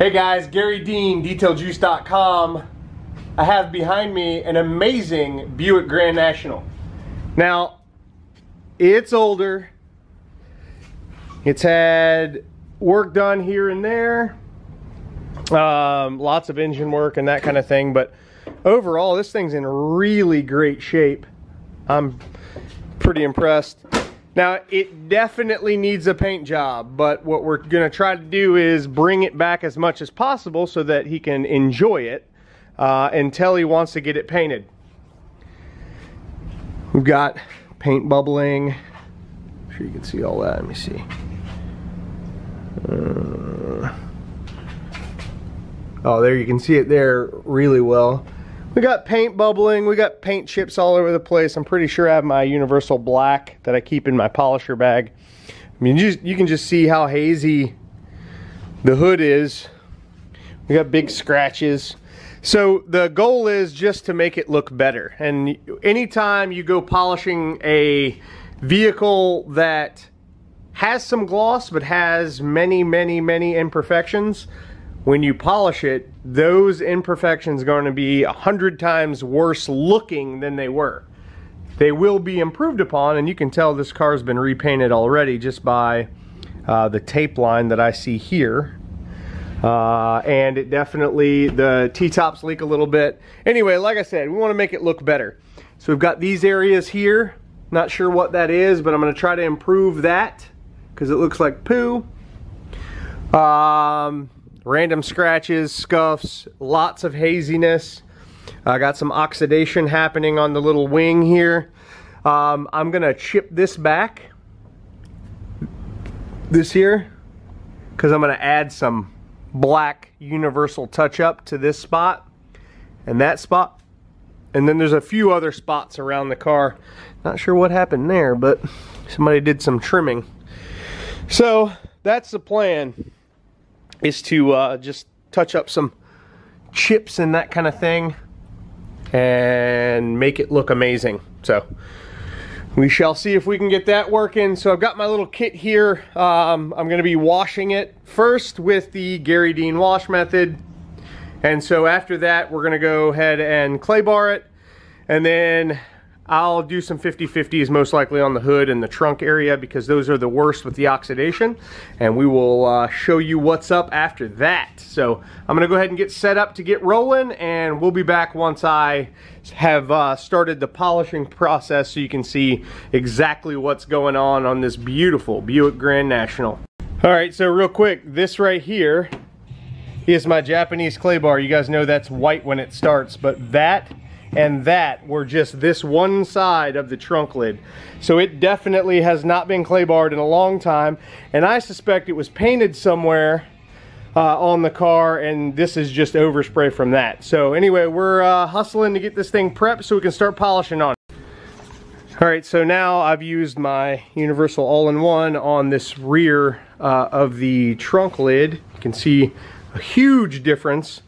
Hey guys, Garry Dean, DetailJuice.com. I have behind me an amazing Buick Grand National. Now, it's older. It's had work done here and there. Lots of engine work and that kind of thing, but overall this thing's in really great shape. I'm pretty impressed. Now, it definitely needs a paint job, but what we're gonna try to do is bring it back as much as possible so that he can enjoy it until he wants to get it painted. We've got paint bubbling. I'm sure you can see all that. Let me see. Oh, there, you can see it there really well. We got paint bubbling, we got paint chips all over the place. I'm pretty sure I have my Universal Black that I keep in my polisher bag. I mean, you can just see how hazy the hood is. We got big scratches. So the goal is just to make it look better. And anytime you go polishing a vehicle that has some gloss but has many, many, many imperfections, when you polish it, those imperfections are going to be 100 times worse looking than they were. They will be improved upon, and you can tell this car's been repainted already just by the tape line that I see here. And it definitely, the T-tops leak a little bit. Anyway, like I said, we want to make it look better. So we've got these areas here. Not sure what that is, but I'm going to try to improve that because it looks like poo. Random scratches, scuffs, lots of haziness. I got some oxidation happening on the little wing here. I'm gonna chip this back, this here, because I'm gonna add some black universal touch-up to this spot and that spot, and then there's a few other spots around the car. Not sure what happened there, but somebody did some trimming. So that's the plan, is to just touch up some chips and that kind of thing and make it look amazing. So we shall see if we can get that working. So I've got my little kit here. I'm gonna be washing it first with the Garry Dean wash method. And so after that, we're gonna go ahead and clay bar it. And then I'll do some 50/50s most likely on the hood and the trunk area because those are the worst with the oxidation, and we will show you what's up after that. So I'm gonna go ahead and get set up to get rolling, and we'll be back once I have started the polishing process so you can see exactly what's going on this beautiful Buick Grand National. All right, so real quick, this right here is my Japanese clay bar. You guys know that's white when it starts, but that and that were just this one side of the trunk lid. So it definitely has not been clay barred in a long time, and I suspect it was painted somewhere on the car, and this is just overspray from that. So anyway, we're hustling to get this thing prepped so we can start polishing on it. All right, so now I've used my Universal All-in-One on this rear of the trunk lid. You can see a huge difference.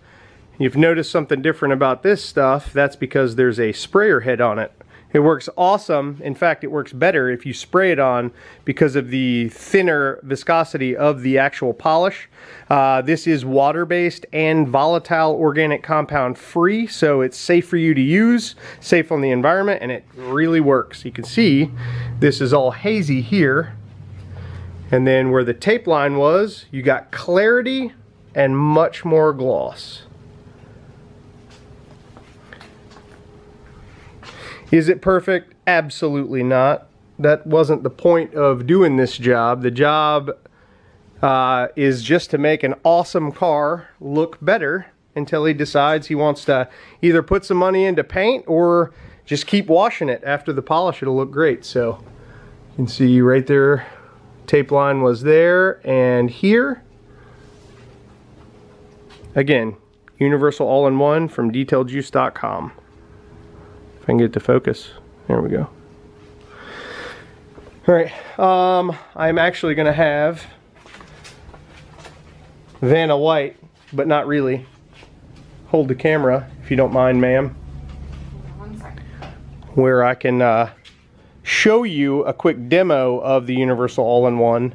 You've noticed something different about this stuff, that's because there's a sprayer head on it. It works awesome. In fact, it works better if you spray it on because of the thinner viscosity of the actual polish. This is water-based and volatile organic compound free, so it's safe for you to use, safe on the environment, and it really works. You can see this is all hazy here. And then where the tape line was, you got clarity and much more gloss. Is it perfect? Absolutely not. That wasn't the point of doing this job. The job is just to make an awesome car look better until he decides he wants to either put some money into paint or just keep washing it. After the polish, it'll look great. So you can see right there, tape line was there and here. Again, Universal All-in-One from DetailJuice.com. If I can get it to focus, there we go. All right, I'm actually gonna have Vanna White, but not really. Hold the camera, if you don't mind, ma'am. Where I can show you a quick demo of the Universal All-in-One.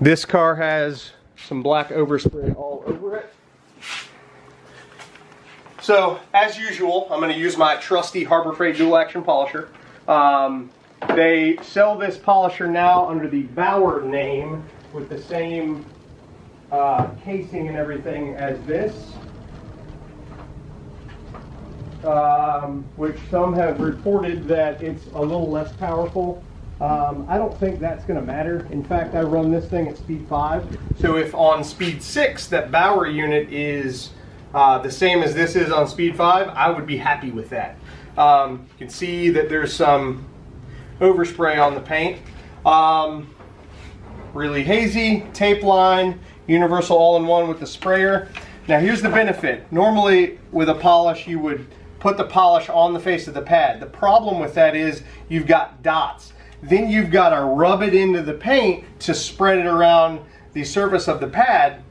This car has some black overspray all over it. So, as usual, I'm going to use my trusty Harbor Freight dual action polisher. They sell this polisher now under the Bauer name with the same casing and everything as this, which some have reported that it's a little less powerful. I don't think that's going to matter. In fact, I run this thing at speed 5. So if on speed 6 that Bauer unit is the same as this is on speed 5, I would be happy with that. You can see that there's some overspray on the paint. Really hazy, tape line, Universal All-in-One with the sprayer. Now here's the benefit. Normally with a polish you would put the polish on the face of the pad. The problem with that is you've got dots. Then you've got to rub it into the paint to spread it around the surface of the pad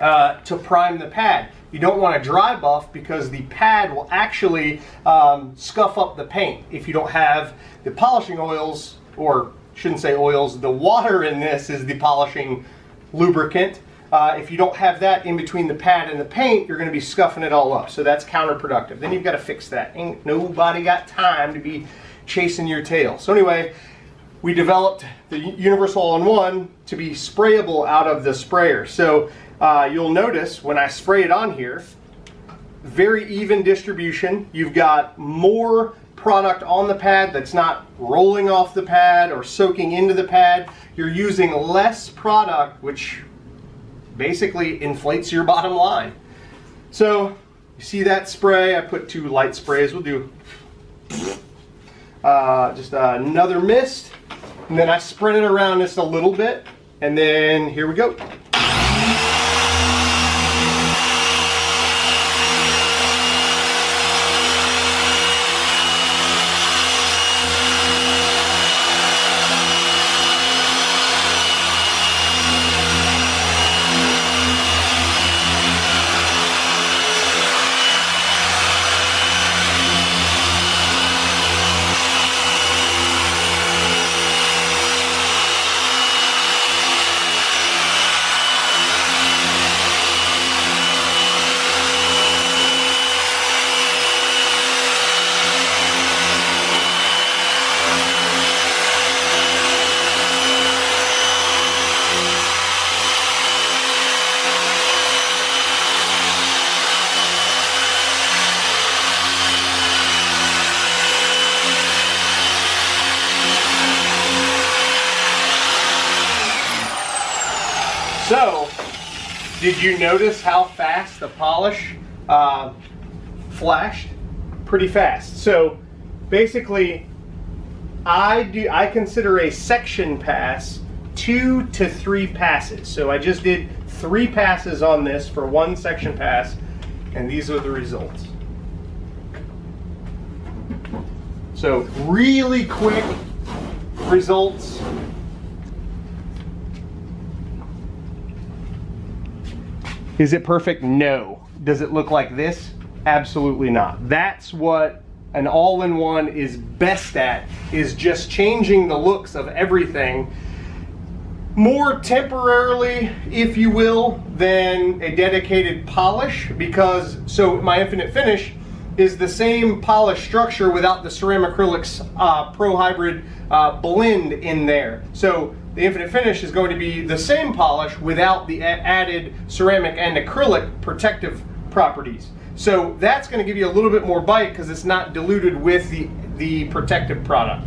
to prime the pad. You don't want to dry buff because the pad will actually scuff up the paint if you don't have the polishing oils, or shouldn't say oils, the water in this is the polishing lubricant. If you don't have that in between the pad and the paint, you're going to be scuffing it all up. So that's counterproductive. Then you've got to fix that. Ain't nobody got time to be chasing your tail. So anyway, we developed the Universal All-in-One to be sprayable out of the sprayer. So you'll notice when I spray it on here, very even distribution. You've got more product on the pad that's not rolling off the pad or soaking into the pad. You're using less product, which basically inflates your bottom line. So you see that spray, I put two light sprays. We'll do just another mist, and then I spread it around just a little bit, and then here we go. So, did you notice how fast the polish flashed? Pretty fast. So, basically, I consider a section pass 2 to 3 passes. So I just did 3 passes on this for 1 section pass, and these are the results. So really quick results. Is it perfect? No. Does it look like this? Absolutely not. That's what an all-in-one is best at, is just changing the looks of everything more temporarily, if you will, than a dedicated polish, because so my Infinite Finish is the same polish structure without the Ceramacrylics Pro Hybrid blend in there. So the Infinite Finish is going to be the same polish without the added ceramic and acrylic protective properties. So that's going to give you a little bit more bite because it's not diluted with the protective product.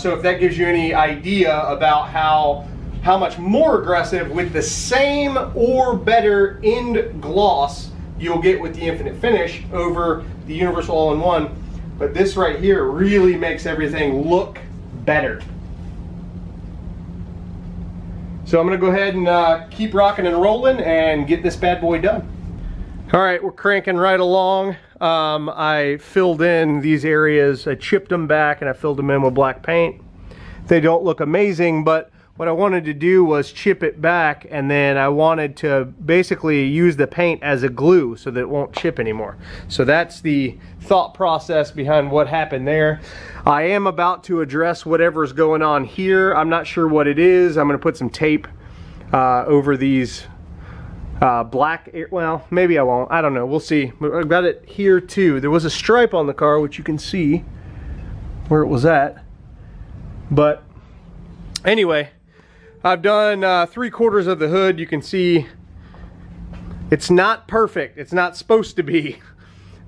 So if that gives you any idea about how much more aggressive with the same or better end gloss you'll get with the Infinite Finish over the Universal All-in-One. But this right here really makes everything look better. So I'm going to go ahead and keep rocking and rolling and get this bad boy done. All right, we're cranking right along. I filled in these areas. I chipped them back and I filled them in with black paint. They don't look amazing, but what I wanted to do was chip it back, and then I wanted to basically use the paint as a glue so that it won't chip anymore. So that's the thought process behind what happened there. I am about to address whatever's going on here. I'm not sure what it is. I'm going to put some tape over these black, well, maybe I won't, I don't know, we'll see. I've got it here too. There was a stripe on the car, which you can see where it was at. But anyway, I've done 3/4 of the hood. You can see it's not perfect, it's not supposed to be,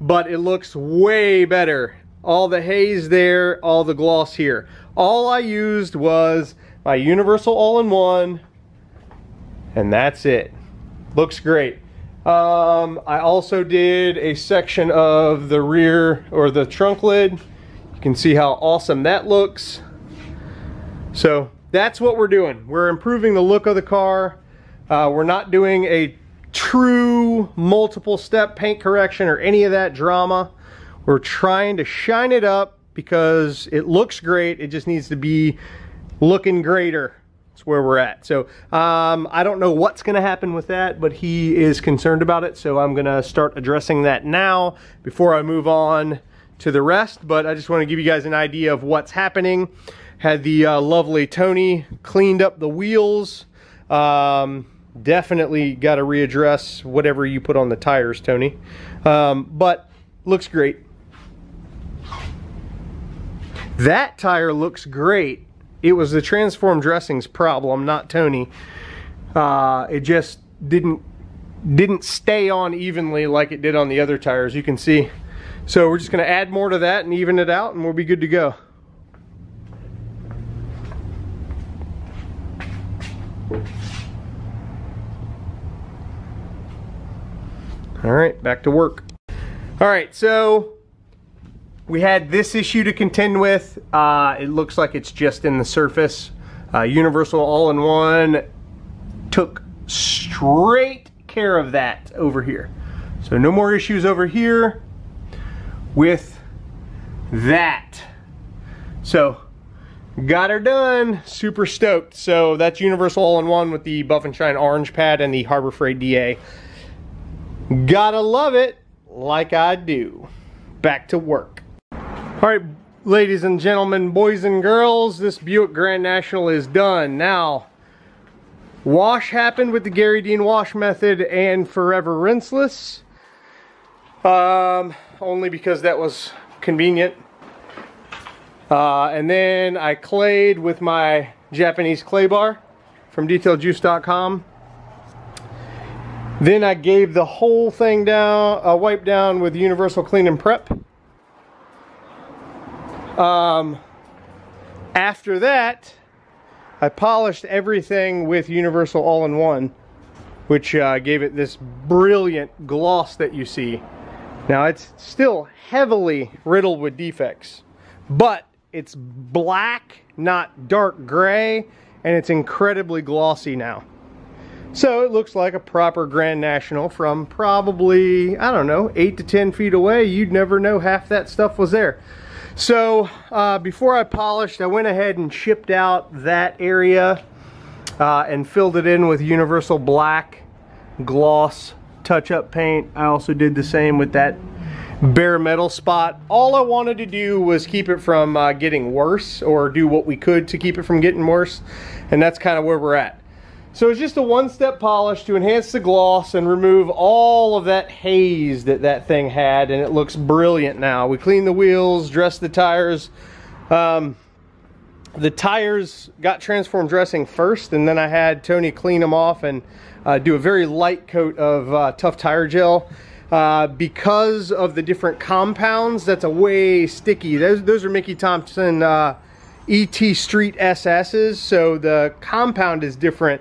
but it looks way better. All the haze there, all the gloss here. All I used was my Universal All-in-One, and that's it. Looks great. I also did a section of the rear, or the trunk lid. You can see how awesome that looks. So that's what we're doing. We're improving the look of the car. We're not doing a true multiple step paint correction or any of that drama. We're trying to shine it up because it looks great. It just needs to be looking greater. That's where we're at. So I don't know what's going to happen with that, but he is concerned about it. So I'm going to start addressing that now before I move on to the rest. But I just want to give you guys an idea of what's happening. Had the lovely Tony cleaned up the wheels. Definitely got to readdress whatever you put on the tires, Tony. But looks great. That tire looks great. It was the Transform dressings problem, not Tony. It just didn't stay on evenly like it did on the other tires, you can see. So we're just going to add more to that and even it out, and we'll be good to go. All right, back to work. All right, so we had this issue to contend with. It looks like it's just in the surface. Universal All-in-One took straight care of that over here. So no more issues over here with that. So got her done, super stoked. So that's Universal All-in-One with the Buff and Shine Orange Pad and the Harbor Freight DA. Gotta love it, like I do. Back to work. All right, ladies and gentlemen, boys and girls, this Buick Grand National is done. Now, wash happened with the Garry Dean wash method and Forever Rinseless. Only because that was convenient. And then I clayed with my Japanese clay bar from DetailJuice.com. Then I gave the whole thing down, a wipe down with Universal Clean and Prep. After that, I polished everything with Universal All-in-One, which gave it this brilliant gloss that you see. Now, it's still heavily riddled with defects, but it's black, not dark gray, and it's incredibly glossy now. So it looks like a proper Grand National from probably, I don't know, 8 to 10 feet away. You'd never know half that stuff was there. So before I polished, I went ahead and chipped out that area and filled it in with Universal Black Gloss touch-up paint. I also did the same with that bare metal spot. All I wanted to do was keep it from getting worse, or do what we could to keep it from getting worse, and that's kind of where we're at. So it's just a one-step polish to enhance the gloss and remove all of that haze that that thing had, and it looks brilliant now. We cleaned the wheels, dressed the tires. The tires got Transform dressing first, and then I had Tony clean them off and do a very light coat of Tough Tire Gel. Because of the different compounds, that's a way sticky. Those are Mickey Thompson ET Street SSs, so the compound is different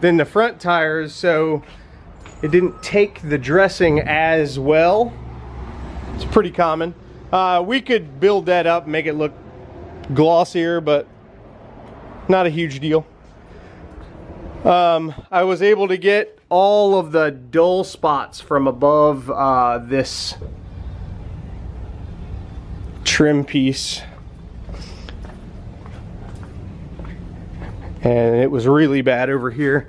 than the front tires, so it didn't take the dressing as well. It's pretty common. We could build that up and make it look glossier, but not a huge deal. I was able to get all of the dull spots from above this trim piece, and it was really bad over here,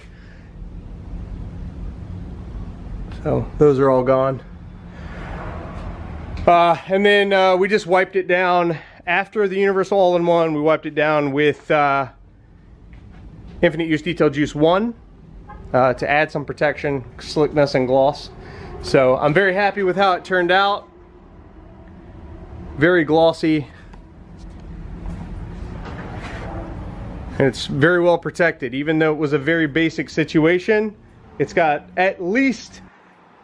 so those are all gone. And then we just wiped it down after the Universal All-in-One. We wiped it down with Infinite Use Detail Juice 1 to add some protection, slickness, and gloss. So I'm very happy with how it turned out. Very glossy. And it's very well protected. Even though it was a very basic situation, it's got at least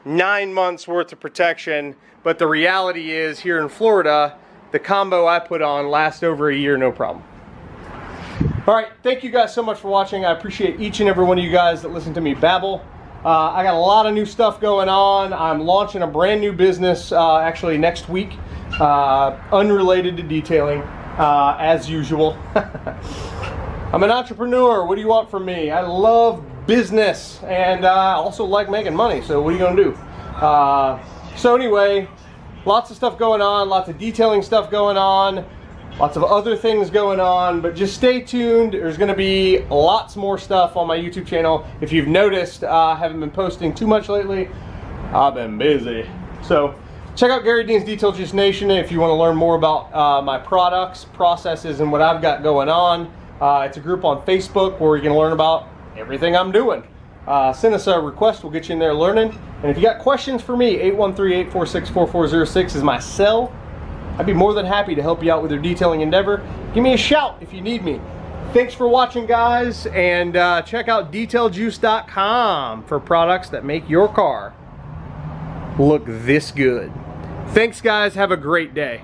9 months worth of protection. But the reality is, here in Florida, the combo I put on lasts over a year, no problem. All right, thank you guys so much for watching. I appreciate each and every one of you guys that listen to me babble. I got a lot of new stuff going on. I'm launching a brand new business actually next week, unrelated to detailing, as usual. I'm an entrepreneur. What do you want from me? I love business, and I also like making money, so what are you gonna do? So anyway, lots of stuff going on, lots of detailing stuff going on, lots of other things going on, but just stay tuned. There's gonna be lots more stuff on my YouTube channel. If you've noticed, I haven't been posting too much lately. I've been busy. So check out Garry Dean's Detail Juice Nation if you wanna learn more about my products, processes, and what I've got going on. It's a group on Facebook where you can learn about everything I'm doing. Send us a request, we'll get you in there learning. And if you got questions for me, 813-846-4406 is my cell. I'd be more than happy to help you out with your detailing endeavor. Give me a shout if you need me. Thanks for watching, guys, and check out DetailJuice.com for products that make your car look this good. Thanks, guys. Have a great day.